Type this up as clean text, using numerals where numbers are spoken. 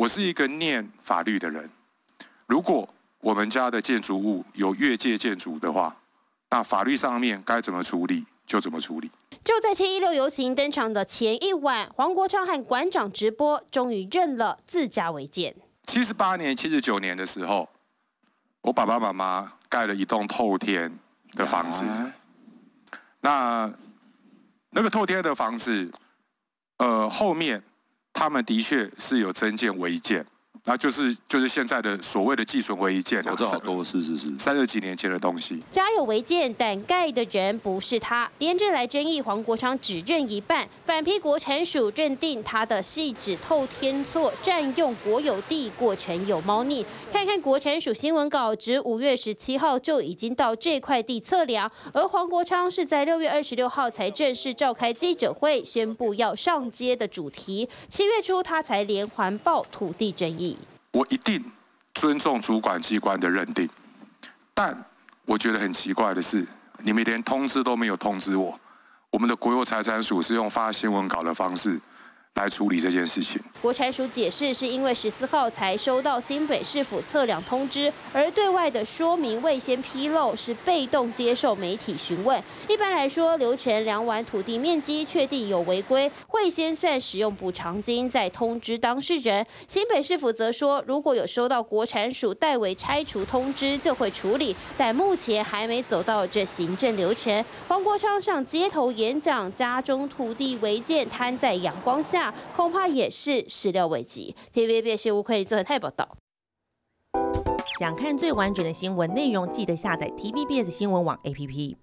我是一个念法律的人。如果我们家的建筑物有越界建筑的话，那法律上面该怎么处理就怎么处理。就在716游行登场的前一晚，黄国昌和馆长直播，终于认了自家违建。78年、79年的时候，我爸爸妈妈盖了一栋透天的房子。那个透天的房子，后面他们的确是有增建违建，那就是现在的所谓的寄存违建，我知道好多是30几年前的东西。家有违建，但盖的人不是他。连日来争议，黄国昌只认一半，反批国产署认定他的系指透天厝占用国有地过程有猫腻。看看国产署新闻稿，指5月17号就已经到这块地测量，而黄国昌是在6月26号才正式召开记者会，宣布要上街的主题。7月初他才连环爆土地争议。 我一定尊重主管机关的认定，但我觉得很奇怪的是，你们连通知都没有通知我。我们的国有财产署是用发新闻稿的方式来处理这件事情。国产署解释，是因为14号才收到新北市府测量通知，而对外的说明未先披露，是被动接受媒体询问。一般来说，流程量完土地面积，确定有违规，会先算使用补偿金，再通知当事人。新北市府则说，如果有收到国产署代为拆除通知，就会处理，但目前还没走到这行政流程。黄国昌上街头演讲，家中土地违建摊在阳光下。 恐怕也是始料未及。TVBS 吴奎做泰报道。想看最完整的新闻内容，记得下载 TVBS 新闻网 APP。